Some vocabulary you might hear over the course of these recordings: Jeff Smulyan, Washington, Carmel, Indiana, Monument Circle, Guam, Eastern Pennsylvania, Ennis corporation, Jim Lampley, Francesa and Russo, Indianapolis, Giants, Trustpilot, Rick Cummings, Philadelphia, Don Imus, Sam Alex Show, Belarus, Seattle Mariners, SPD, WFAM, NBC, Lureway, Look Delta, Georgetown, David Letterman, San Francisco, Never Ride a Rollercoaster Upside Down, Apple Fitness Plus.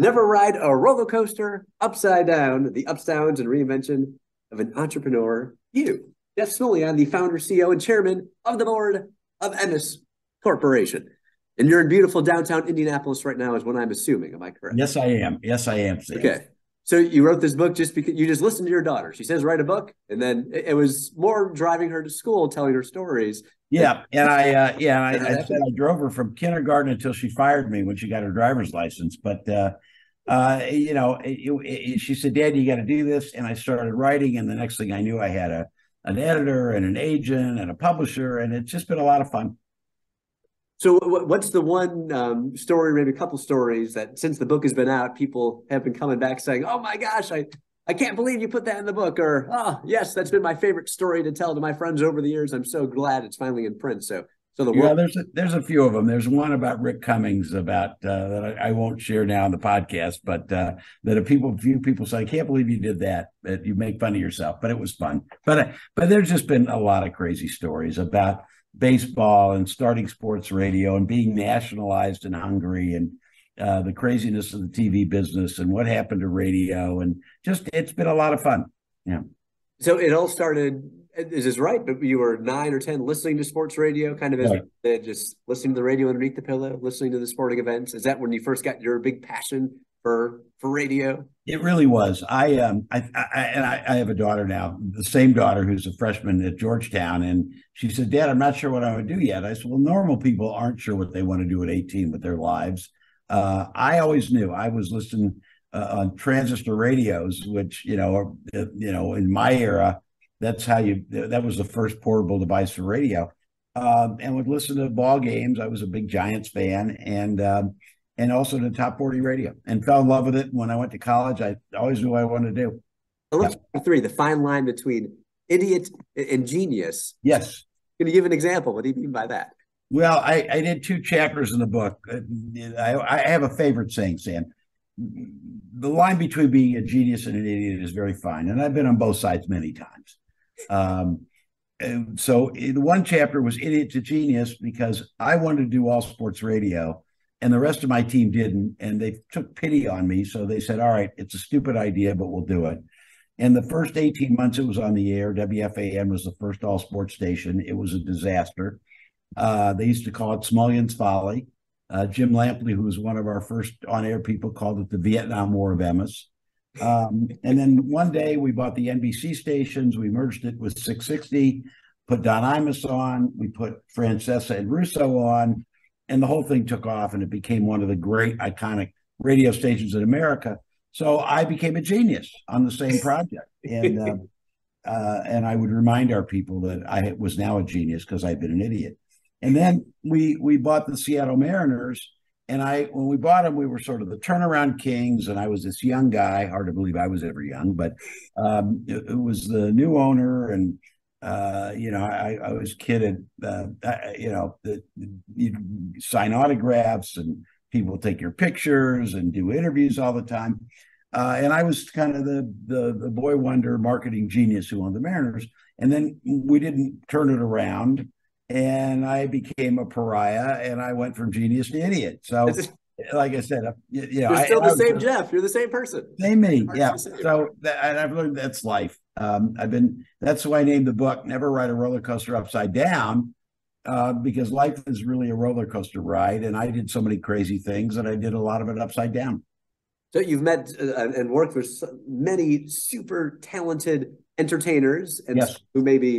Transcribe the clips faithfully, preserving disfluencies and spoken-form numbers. Never Ride a Rollercoaster Upside Down, the ups, downs, and reinvention of an entrepreneur, you. Jeff Smulyan, the founder, C E O, and chairman of the board of Ennis Corporation. And you're in beautiful downtown Indianapolis right now is what I'm assuming. Am I correct? Yes, I am. Yes, I am, Sam. Okay. So you wrote this book just because you just listened to your daughter. She says, write a book. And then it was more driving her to school, telling her stories. Yeah. And I, uh, yeah, I, I, said I drove her from kindergarten until she fired me when she got her driver's license. But, uh, uh, you know, it, it, it, she said, Dad, you got to do this. And I started writing. And the next thing I knew, I had a, an editor and an agent and a publisher. And it's just been a lot of fun. So what's the one um, story, maybe a couple stories that since the book has been out, people have been coming back saying, oh my gosh, I, I can't believe you put that in the book, or, oh, yes, that's been my favorite story to tell to my friends over the years. I'm so glad it's finally in print. So so the yeah, world- there's, a, there's a few of them. There's one about Rick Cummings about uh, that I, I won't share now on the podcast, but uh, that a people, few people say, I can't believe you did that. That you make fun of yourself, but it was fun. But uh, But there's just been a lot of crazy stories about baseball and starting sports radio and being nationalized in Hungary and uh, the craziness of the T V business and what happened to radio, and just it's been a lot of fun. Yeah. So it all started, is this right? But you were nine or ten listening to sports radio, kind of as right. Just listening to the radio underneath the pillow, listening to the sporting events. Is that when you first got your big passion for for radio? It really was. I um I, I and I, I have a daughter now, the same daughter who's a freshman at Georgetown, and she said, "Dad, I'm not sure what I would do yet." I said, "Well, normal people aren't sure what they want to do at eighteen with their lives." Uh, I always knew. I was listening uh, on transistor radios, which you know, uh, you know, in my era, that's how you. That was the first portable device for radio, um, and would listen to ball games. I was a big Giants fan, and. Um, And also to Top forty radio, and fell in love with it. When I went to college, I always knew what I wanted to do. Let's yeah. three, the fine line between idiot and genius. Yes. Can you give an example? What do you mean by that? Well, I, I did two chapters in the book. I, I have a favorite saying, Sam. The line between being a genius and an idiot is very fine. And I've been on both sides many times. Um, so in one chapter was idiot to genius because I wanted to do all sports radio. And the rest of my team didn't, and they took pity on me. So they said, all right, it's a stupid idea, but we'll do it. And the first eighteen months it was on the air, W F A M was the first all-sports station. It was a disaster. Uh, they used to call it Smulyan's Folly. Uh, Jim Lampley, who was one of our first on-air people, called it the Vietnam War of Emis. Um, and then one day we bought the N B C stations. We merged it with six sixty, put Don Imus on. We put Francesa and Russo on. And the whole thing took off, and it became one of the great iconic radio stations in America. So I became a genius on the same project. And um, uh, and I would remind our people that I was now a genius because I'd been an idiot. And then we we bought the Seattle Mariners. And I when we bought them, we were sort of the turnaround kings. And I was this young guy. Hard to believe I was ever young, but um, it, it was the new owner. And Uh, you know, I, I was kidded, uh, I, you know, the, you sign autographs and people take your pictures and do interviews all the time. Uh, and I was kind of the, the the boy wonder marketing genius who owned the Mariners. And then we didn't turn it around and I became a pariah and I went from genius to idiot. So like I said, you, you know, you're still I, the I same was, Jeff. You're the same person. Same me. Yeah. So that, and I've learned that's life. Um, I've been. That's why I named the book "Never Ride a Roller Coaster Upside Down," uh, because life is really a roller coaster ride, and I did so many crazy things, and I did a lot of it upside down. So you've met uh, and worked with so many super talented entertainers, and yes. who maybe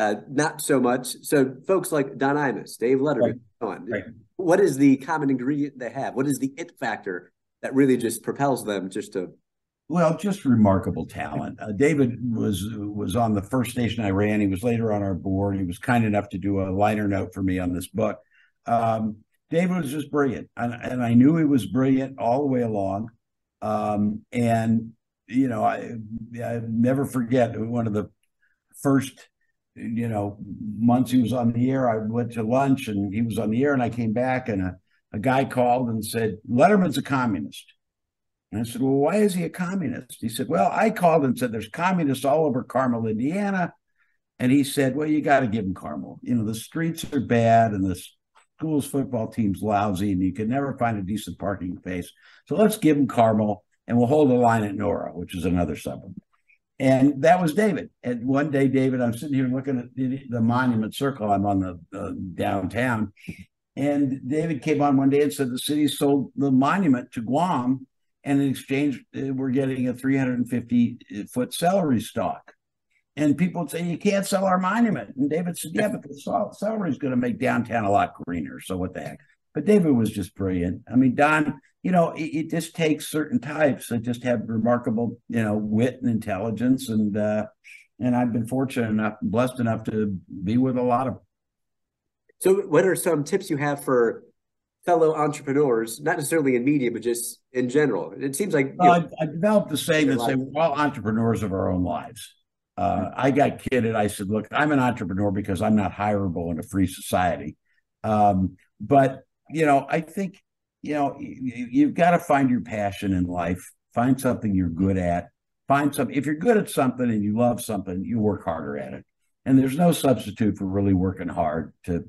uh, not so much. So folks like Don Imus, Dave Letterman, right. on. Right. What is the common ingredient they have? What is the it factor that really just propels them just to? Well, just remarkable talent. Uh, David was was on the first station I ran. He was later on our board. He was kind enough to do a liner note for me on this book. Um, David was just brilliant, and, and I knew he was brilliant all the way along. Um, and, you know, I, I never forget one of the first, you know, months he was on the air. I went to lunch, and he was on the air, and I came back, and a, a guy called and said, Letterman's a communist. And I said, well, why is he a communist? He said, well, I called and said, there's communists all over Carmel, Indiana. And he said, well, you got to give them Carmel. You know, the streets are bad and the school's football team's lousy and you can never find a decent parking space. So let's give them Carmel and we'll hold a line at Nora, which is another suburb. And that was David. And one day, David, I'm sitting here looking at the Monument Circle. I'm on the uh, downtown. And David came on one day and said the city sold the monument to Guam, and in exchange, we're getting a three hundred fifty foot celery stalk. And people would say, you can't sell our monument. And David said, yeah, but the celery is going to make downtown a lot greener. So what the heck? But David was just brilliant. I mean, Don, you know, it, it just takes certain types that just have remarkable, you know, wit and intelligence. And uh, and I've been fortunate enough, blessed enough to be with a lot of them. So what are some tips you have for fellow entrepreneurs, not necessarily in media, but just in general? It seems like... Well, know, I, I developed the saying that say, we're all entrepreneurs of our own lives. Uh, I got kidded. I said, look, I'm an entrepreneur because I'm not hireable in a free society. Um, but, you know, I think, you know, you, you've got to find your passion in life, find something you're good at, find something. If you're good at something and you love something, you work harder at it. And there's no substitute for really working hard to,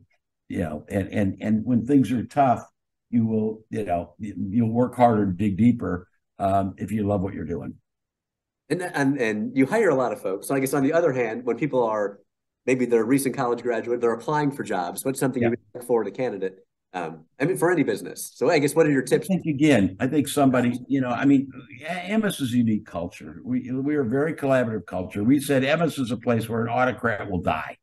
you know, and, and, and when things are tough, you will, you know, you'll work harder, dig deeper um, if you love what you're doing. And, and and you hire a lot of folks. So I guess on the other hand, when people are, maybe they're a recent college graduate, they're applying for jobs. What's something yeah. you look for in a candidate? Um, I mean, for any business. So I guess what are your tips? I think, again, I think somebody, you know, I mean, Imus is a unique culture. We, we are a very collaborative culture. We said Imus is a place where an autocrat will die.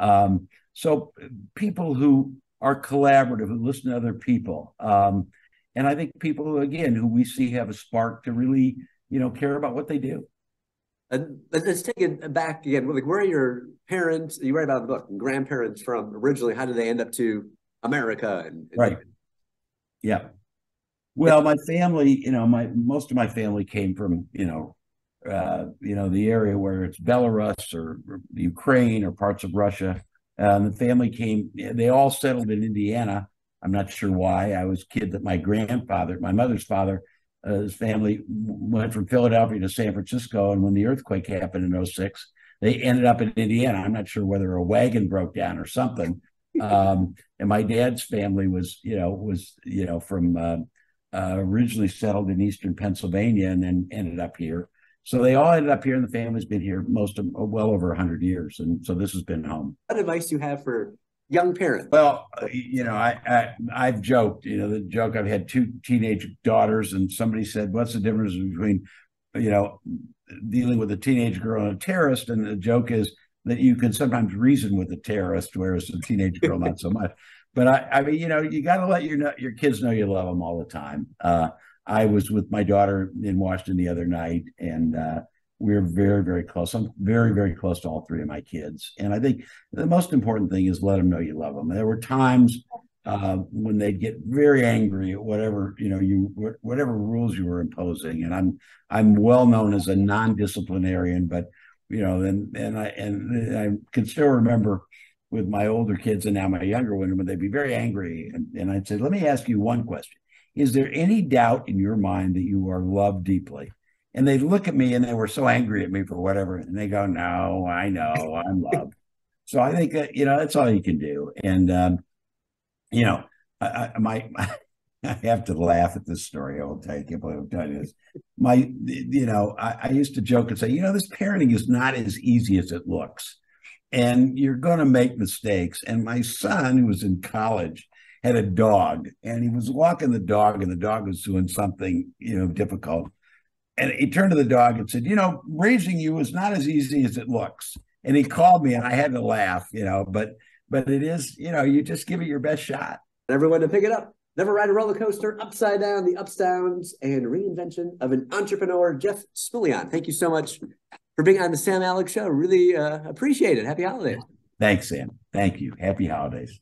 Um, so people who are collaborative, who listen to other people. Um, and I think people who, again, who we see have a spark to really, you know, care about what they do. And let's take it back again. Like, where are your parents? You write about in the book, grandparents from originally. How did they end up to America? And, and right. Yeah. Well, my family, you know, my most of my family came from, you know, uh, you know, the area where it's Belarus or Ukraine or parts of Russia. Um, the family came. They all settled in Indiana. I'm not sure why. I was a kid that my grandfather, my mother's father. Uh, his family went from Philadelphia to San Francisco, and when the earthquake happened in oh six, they ended up in Indiana. I'm not sure whether a wagon broke down or something. Um, and my dad's family was, you know, was you know from uh, uh, originally settled in Eastern Pennsylvania and then ended up here. So they all ended up here, and the family's been here most of well over one hundred years, and so this has been home. What advice do you have for young parents? Well, you know, I, I, I've joked, you know, the joke, I've had two teenage daughters, and somebody said, what's the difference between, you know, dealing with a teenage girl and a terrorist? And the joke is that you can sometimes reason with a terrorist, whereas a teenage girl, not so much. But I, I mean, you know, you got to let your, your kids know you love them all the time. Uh, I was with my daughter in Washington the other night, and, uh, we're very, very close. I'm very, very close to all three of my kids. And I think the most important thing is let them know you love them. There were times uh, when they'd get very angry at whatever, you know, you whatever rules you were imposing. And I'm I'm well known as a non-disciplinarian, but, you know, and, and, I, and I can still remember with my older kids and now my younger one, when they'd be very angry. And, and I'd say, let me ask you one question. Is there any doubt in your mind that you are loved deeply? And they look at me and they were so angry at me for whatever. And they go, no, I know, I'm loved. So I think that, you know, that's all you can do. And, um, you know, I, I, my, I have to laugh at this story. I will tell you, I can't believe I'm telling you this. My, you know, I, I used to joke and say, you know, this parenting is not as easy as it looks. And you're going to make mistakes. And my son, who was in college, had a dog. And he was walking the dog, and the dog was doing something, you know, difficult. And he turned to the dog and said, you know, raising you is not as easy as it looks. And he called me and I had to laugh, you know, but but it is, you know, you just give it your best shot. Everyone to pick it up. Never Ride a Roller Coaster Upside Down, the Ups, Downs, and Reinvention of an Entrepreneur. Jeff Smulyan, thank you so much for being on the Sam Alex Show. Really uh, appreciate it. Happy holidays. Thanks, Sam. Thank you. Happy holidays.